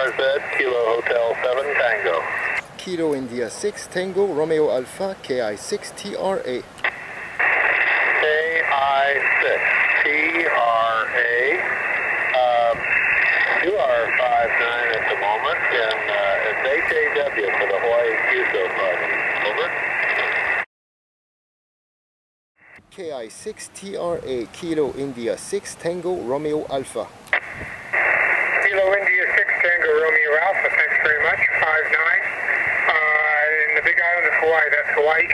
KRZ, Kilo Hotel 7, Tango. Kilo India 6, Tango, Romeo Alpha, KI6, TRA. KI6, TRA. You are 5-9 at the moment, and it's HAW for the Hawaii QSO project. Over. KI6TRA, Kilo India 6, Tango, Romeo Alpha. Kilo India 6, Tango, Romeo Alpha, thanks very much. 5-9. In the Big Island of Hawaii, that's Hawaii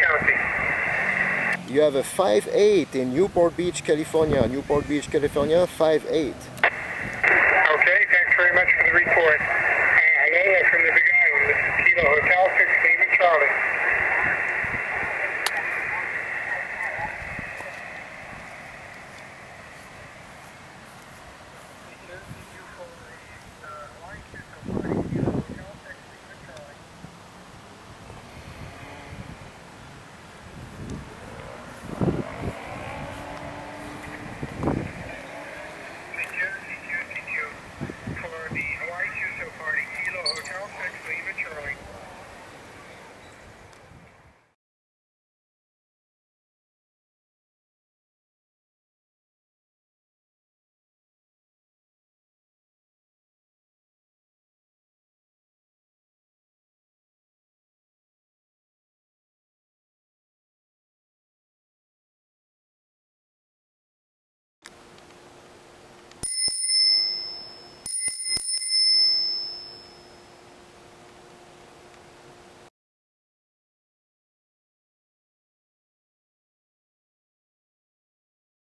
County. You have a 5-8 in Newport Beach, California. 5-8.